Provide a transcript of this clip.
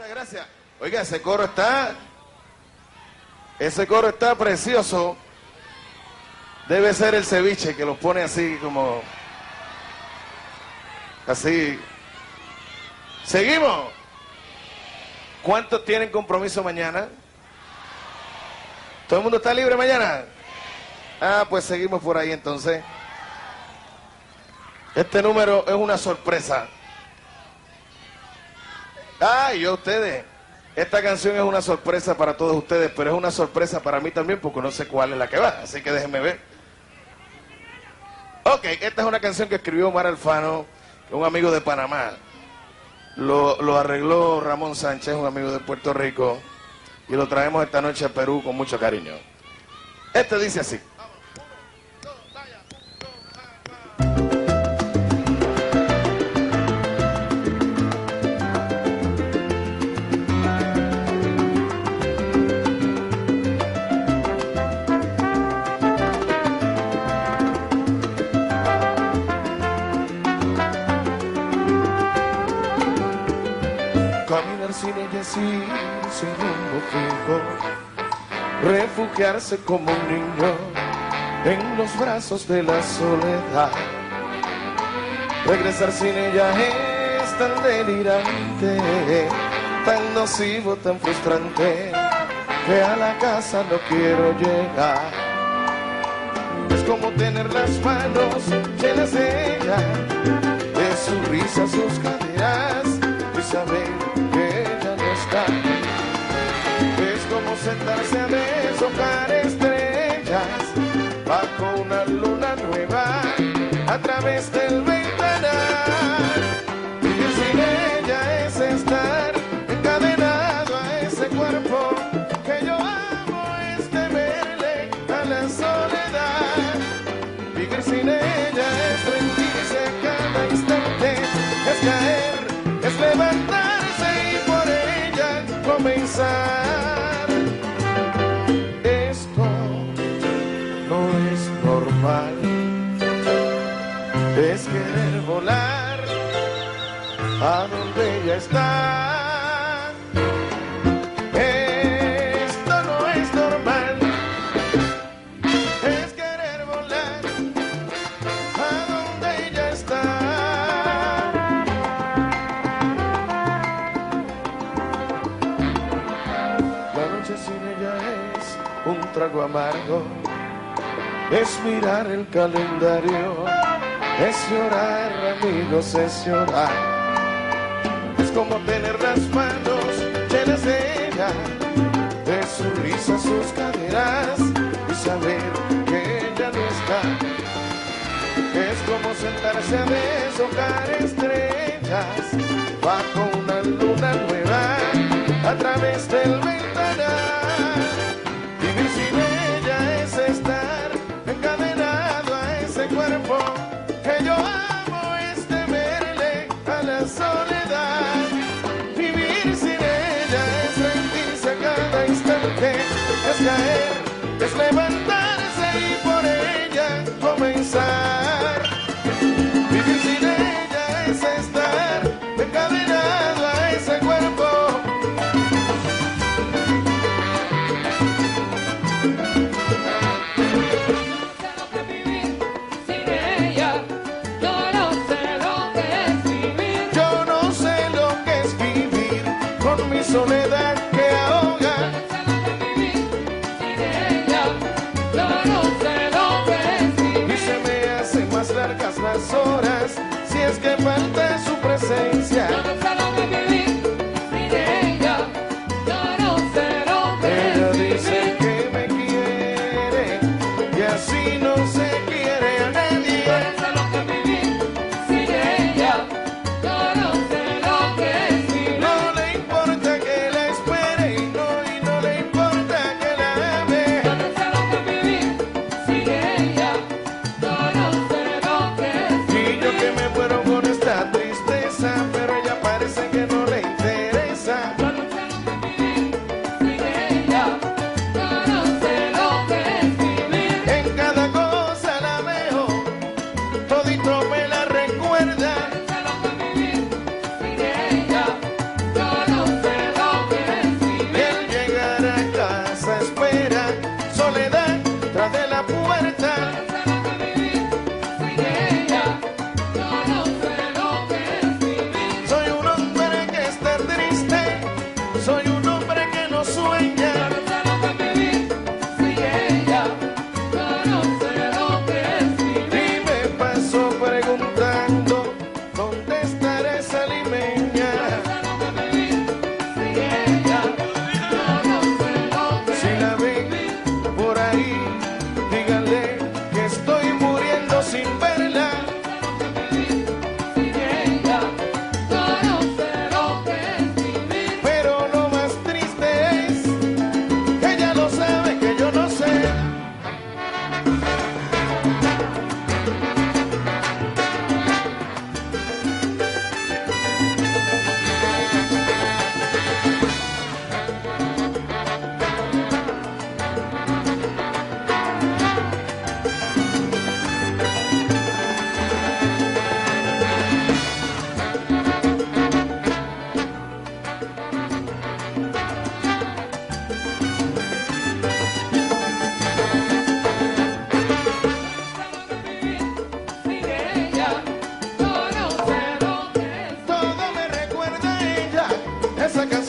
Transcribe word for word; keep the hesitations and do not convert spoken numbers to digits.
Muchas gracias. Oiga, ese coro está... Ese coro está precioso. Debe ser el ceviche que los pone así como... Así. Seguimos. ¿Cuántos tienen compromiso mañana? ¿Todo el mundo está libre mañana? Ah, pues seguimos por ahí entonces. Este número es una sorpresa. Ah, y yo a ustedes. Esta canción es una sorpresa para todos ustedes, pero es una sorpresa para mí también porque no sé cuál es la que va, así que déjenme ver. Ok, esta es una canción que escribió Omar Alfano, un amigo de Panamá. Lo, lo arregló Ramón Sánchez, un amigo de Puerto Rico, y lo traemos esta noche a Perú con mucho cariño. Este dice así. Sin ella sí, sin rumbo fijo, refugiarse como un niño en los brazos de la soledad. Regresar sin ella es tan delirante, tan nocivo, tan frustrante, que a la casa no quiero llegar. Es como tener las manos llenas de ella, de su risa, sus caderas, y saber es como sentarse a deshojar estrellas bajo una luna nueva a través del ventanal. Vivir sin ella es estar encadenado a ese cuerpo que yo amo, es temerle a la soledad. Vivir sin ella es rendirse cada instante, es caer, es levantar, comenzar. Esto no es normal, es querer volar a donde ella está. Esto no es normal, es querer volar a donde ella está. Sin ella es un trago amargo, es mirar el calendario, es llorar, amigos, es llorar. Es como tener las manos llenas de ella, de su risa, sus caderas, y saber que ella no está. Es como sentarse a deshojar estrellas bajo una luna nueva a través del ventanal. Vivir sin ella es estar encadenado a ese cuerpo que yo amo, es temerle a la soledad. Vivir sin ella es rendirse cada instante, es caer, es levantarse y por ella comenzar. Vivir sin ella es estar encadenado a ese cuerpo. Soledad que ahoga. Y se me hacen más largas las horas si es que falta su presencia. Ella dice que me quiere y así no se quiere a nadie. Pero ella parece esa